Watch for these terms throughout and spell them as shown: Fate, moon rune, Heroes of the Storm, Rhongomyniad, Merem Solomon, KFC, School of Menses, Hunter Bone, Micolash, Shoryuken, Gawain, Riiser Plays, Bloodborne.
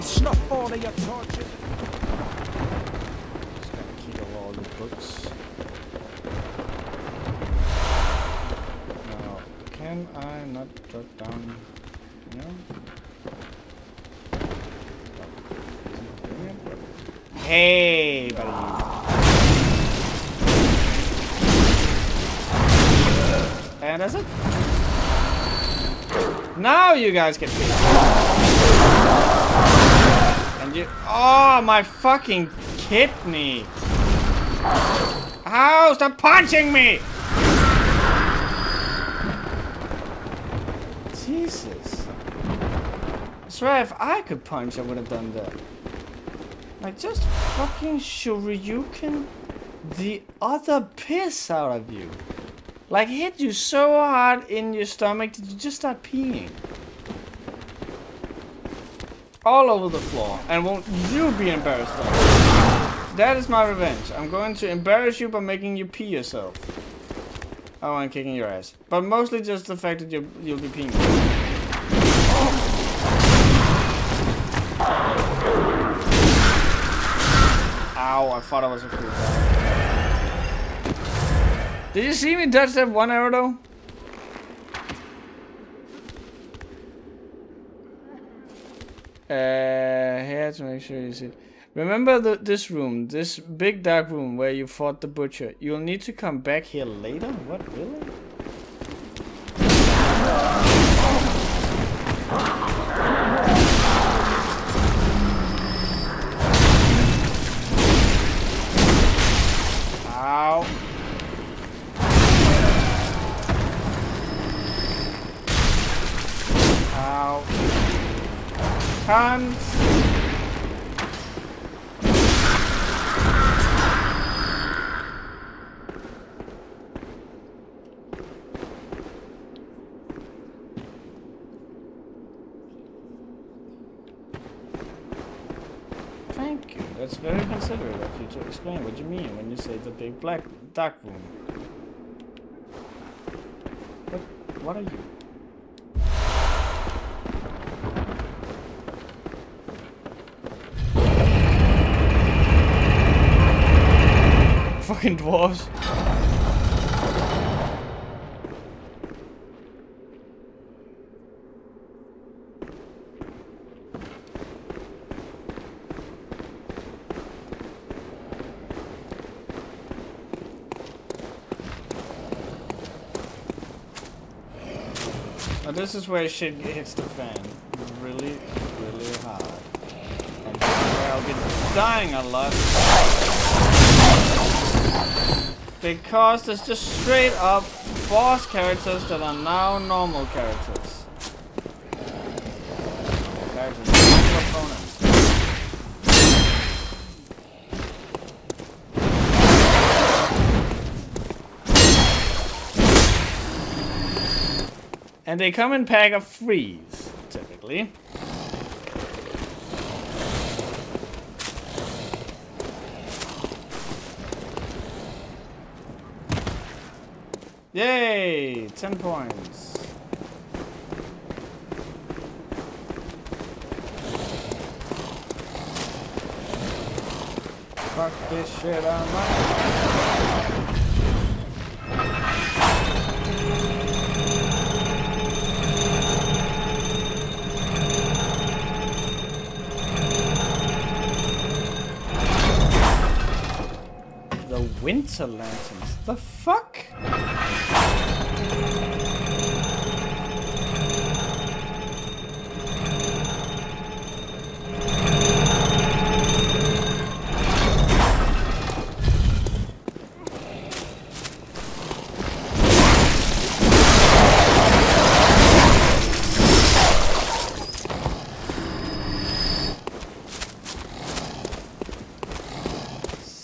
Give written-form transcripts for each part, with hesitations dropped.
and snuff all of your torches. Just gotta keep all the books. Now, can I not drop down? No. Hey, buddy. And that's it. Now you guys get me. And you... Oh, my fucking kidney. Ow, stop punching me! Jesus. I swear if I could punch, I would have done that. Like, just fucking shoryuken the other piss out of you. Like, hit you so hard in your stomach that you just start peeing. All over the floor. And won't you be embarrassed of it? That is my revenge. I'm going to embarrass you by making you pee yourself. Oh, I'm kicking your ass. But mostly just the fact that you'll be peeing. Ow, I thought I was a cool guy. Did you see me touch that one arrow though? Here to make sure you see it. Remember this room, this big dark room where you fought the butcher. You'll need to come back here later? What, really? Ow. Ow. Tons. Thank you. That's very considerate of you to explain what you mean when you say the big black dark room. What are you? Fucking dwarves. Now this is where shit hits the fan really, really hard. And this is where I'll be dying a lot. Because there's just straight up boss characters that are now normal characters. Characters are opponents. And they come in pack of threes, typically. Yay! 10 points. Fuck this shit out of my... The winter lanterns. The fuck?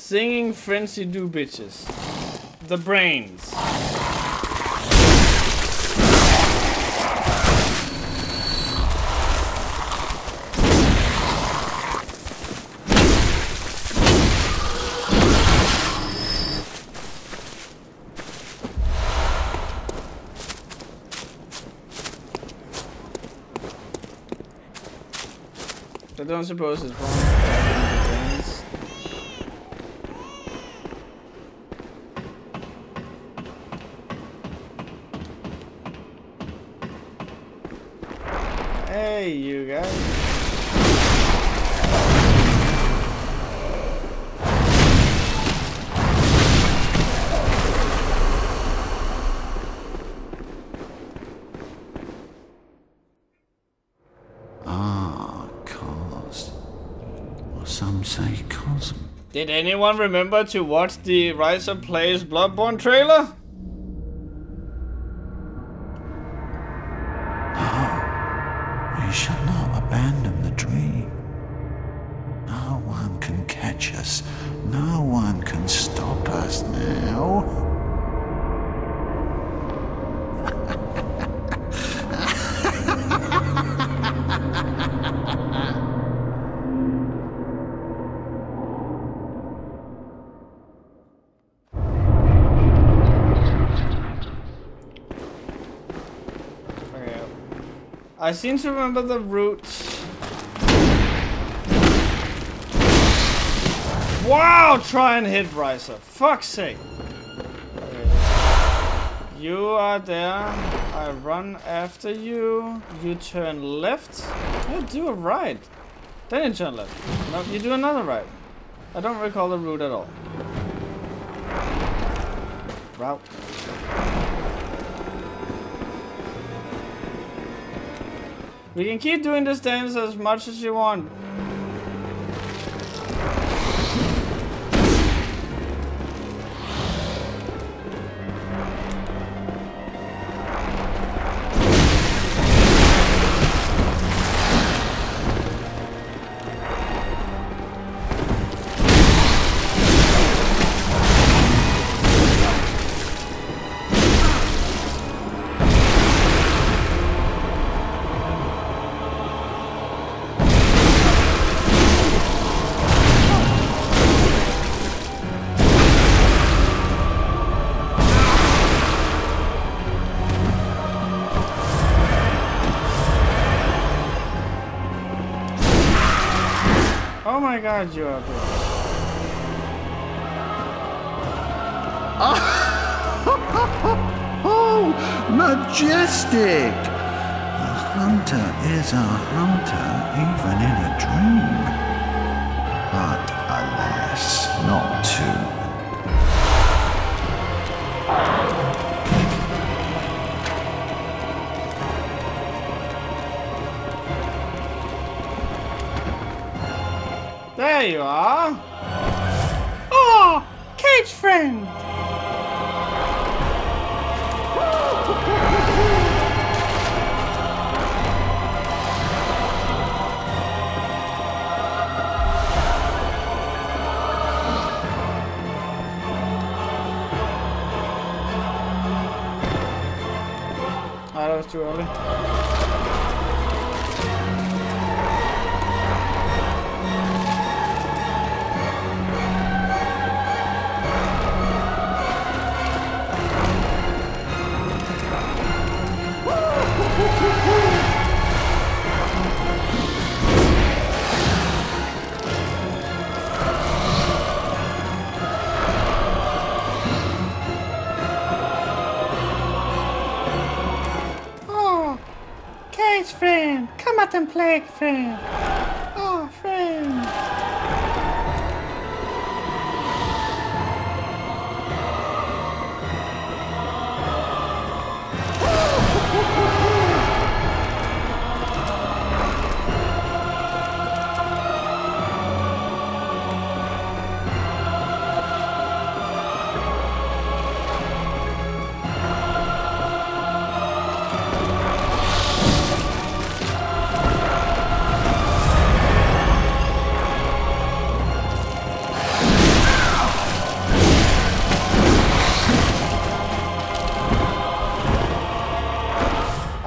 Singing frenzy do bitches. The brains. don't suppose it's wrong to have things. Hey, you guys. Did anyone remember to watch the Riiser Plays Bloodborne trailer? No, we shall not abandon the dream. No one can catch us. No one can stop us now. I seem to remember the route. Wow! Try and hit Riiser. Fuck's sake. Okay. You are there. I run after you. You turn left. You do a right. Then you turn left. No, you do another right. I don't recall the route at all. Route. We can keep doing this dance as much as you want. Oh my god, you are good. Oh, majestic! A hunter is a hunter, even in a dream. But alas, not too. There you are! Oh! Cage friend! Ah, that was too early. Friend, come out and play, friend. Oh, friend.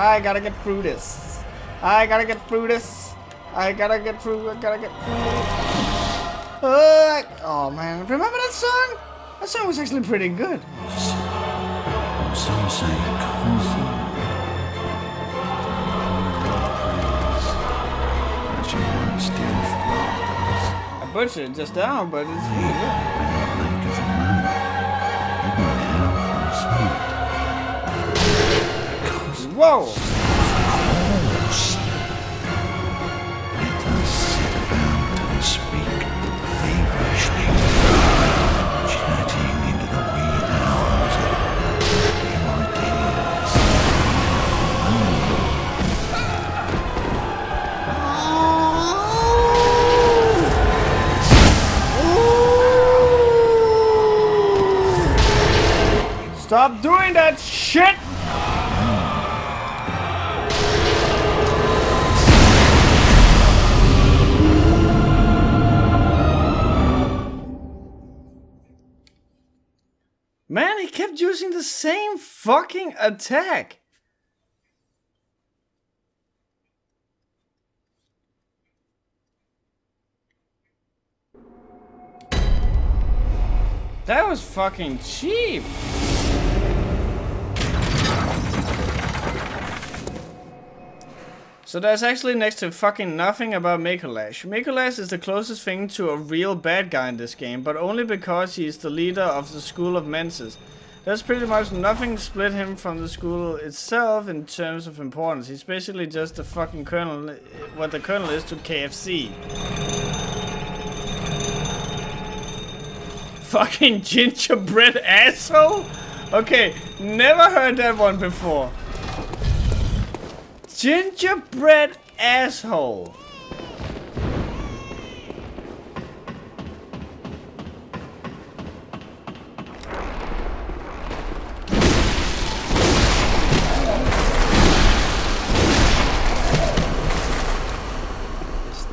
I gotta get through this. I gotta get through this. I gotta get through. I gotta get through this. Oh man, remember that song? That song was actually pretty good. Some say constant. That you won't steal. butchered just now, but it's me. Whoa! Stop doing that shit! Man, he kept using the same fucking attack! That was fucking cheap! So there's actually next to fucking nothing about Micolash. Micolash is the closest thing to a real bad guy in this game, but only because he is the leader of the School of Menses. There's pretty much nothing split him from the school itself in terms of importance. He's basically just the fucking colonel, what the colonel is to KFC. Fucking gingerbread asshole? Okay, never heard that one before. Gingerbread asshole. Is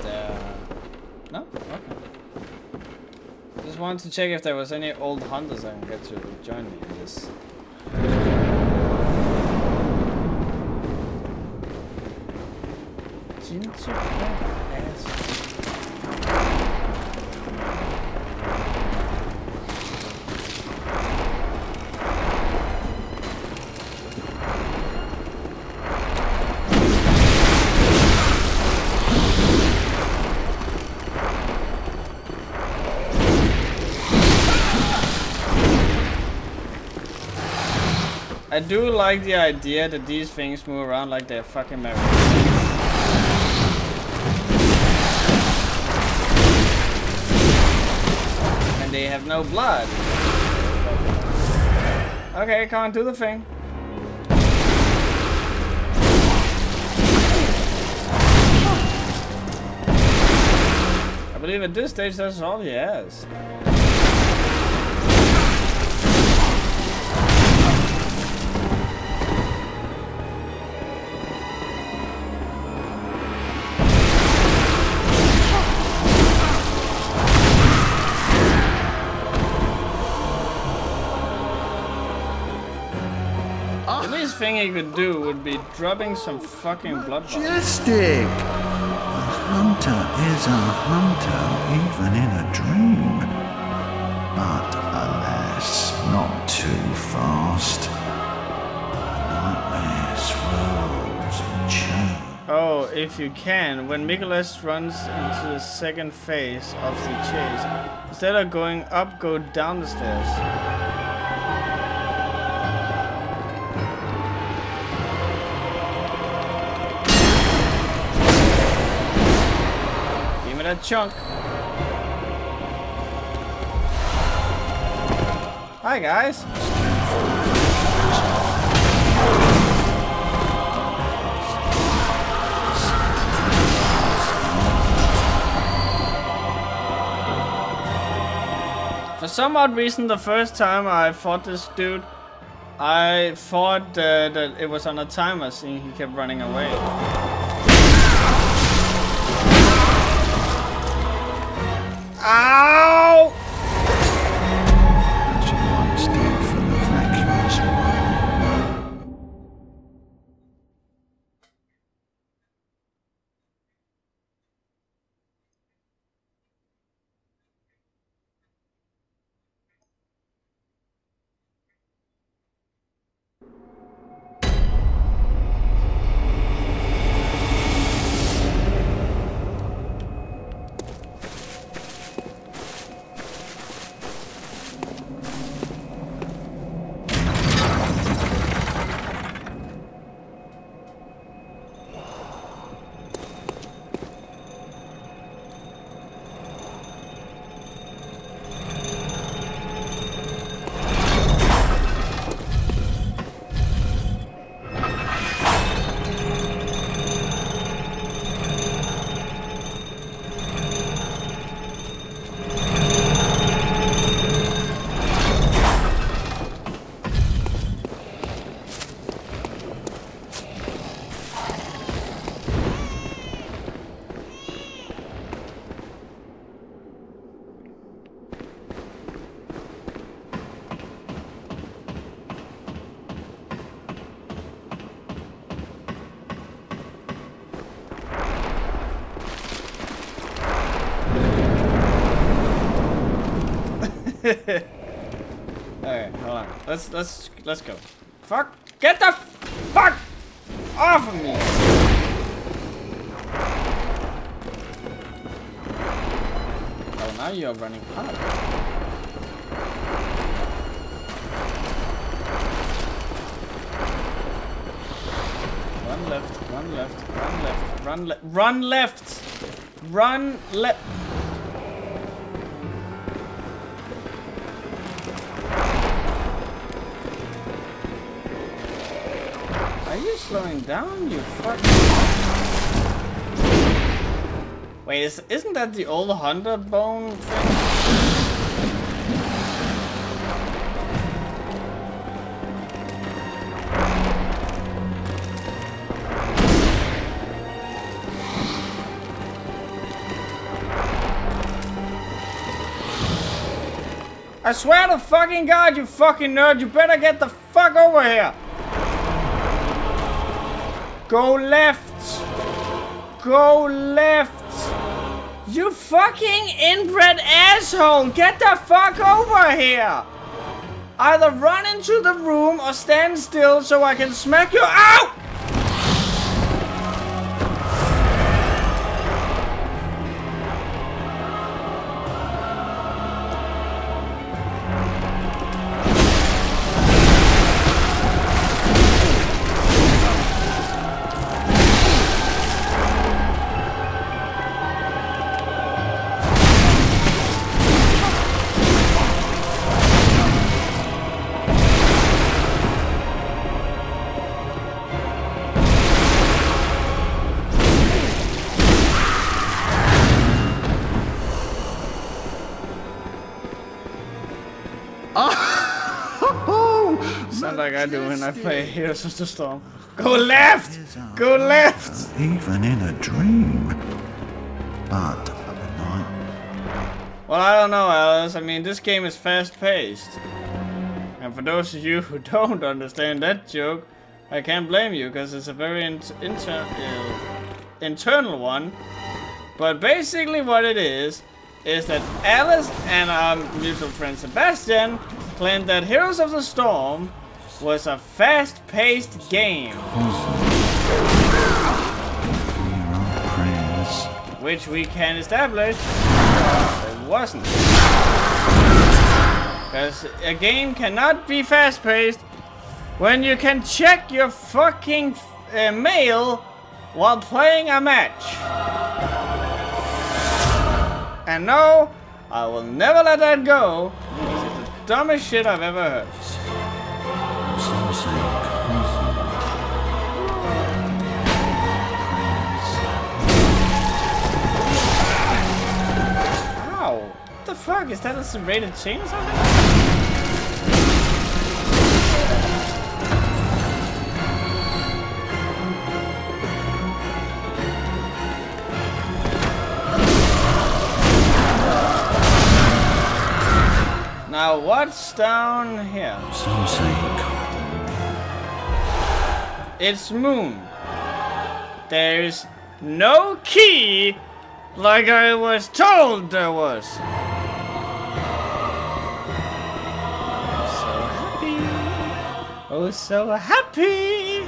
there... no? Okay. Just wanted to check if there was any old hunters I can get to join me in this. I do like the idea that these things move around like they're fucking married. They have no blood. Okay, can't do the thing. I believe at this stage that's all he has. Thing he could do would be dropping some fucking blood. Majestic! A hunter is a hunter, even in a dream. But alas, not too fast. Nightmares, rolls, and chains. Oh, if you can, when Micolash runs into the second phase of the chase, instead of going up, go down the stairs. A chunk. Hi guys. For some odd reason, the first time I fought this dude, I thought that it was on a timer, seeing he kept running away. Ow! Alright, hold on. Let's go. Fuck! Get the fuck off of me! Oh, now you're running hard. Run left, run left, run left, run left, run left! Run left! Are you slowing down, you fucking... Wait, isn't that the old Hunter Bone thing? I swear to fucking God, you fucking nerd, you better get the fuck over here! Go left! Go left! You fucking inbred asshole! Get the fuck over here! Either run into the room or stand still so I can smack you out! Like I do when I play Heroes of the Storm. Go left! Go left! Even in a dream. But well, I don't know, Alice. I mean, this game is fast-paced. And for those of you who don't understand that joke, I can't blame you, because it's a very internal one. But basically what it is that Alice and our mutual friend Sebastian claimed that Heroes of the Storm was a fast-paced game, which we can establish it wasn't, because a game cannot be fast-paced when you can check your fucking mail while playing a match. And no, I will never let that go. Dumbest shit I've ever heard. Ow! What the fuck? Is that a serrated chain or something? Now what's down here? It's moon. There's no key, like I was told there was. I'm so happy. Oh, so happy.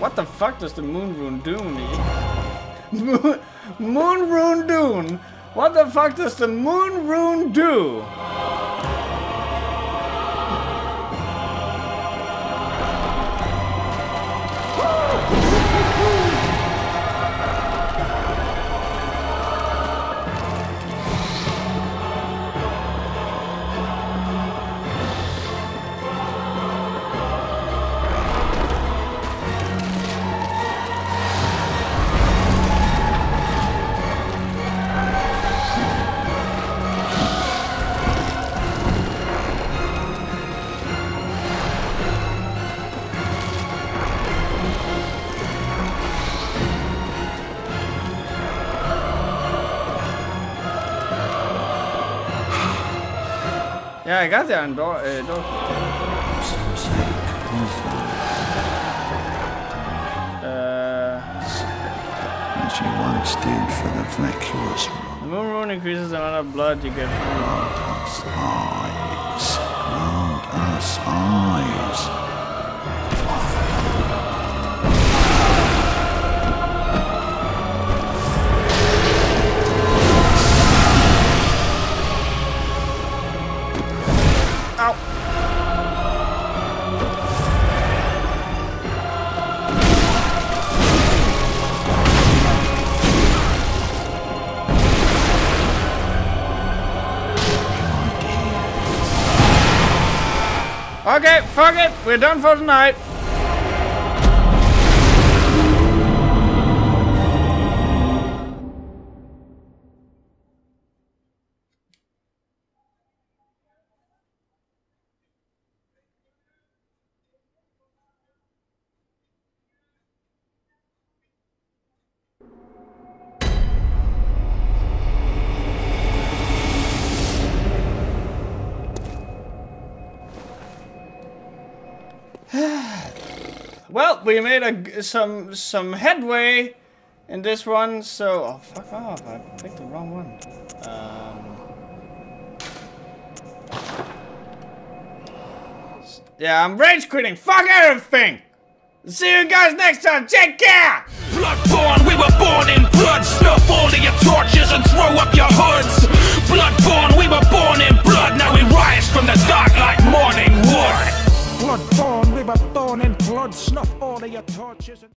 What the fuck does the moon rune do me? Moon rune do? What the fuck does the moon rune do? Yeah, I got that on door. The moon rune increases the amount of blood you get from eyes. Grant us eyes. Okay, fuck it. We're done for tonight. Well, we made some headway in this one, so... Oh, fuck off, I picked the wrong one. Yeah, I'm rage quitting. Fuck everything! See you guys next time, take care! Bloodborne, we were born in blood. Snuff all of your torches and throw up your hoods. Bloodborne, we were born in blood. Now we rise from the dark like morning wood. Bloodborne, we were born in blood, snuff all of your torches and...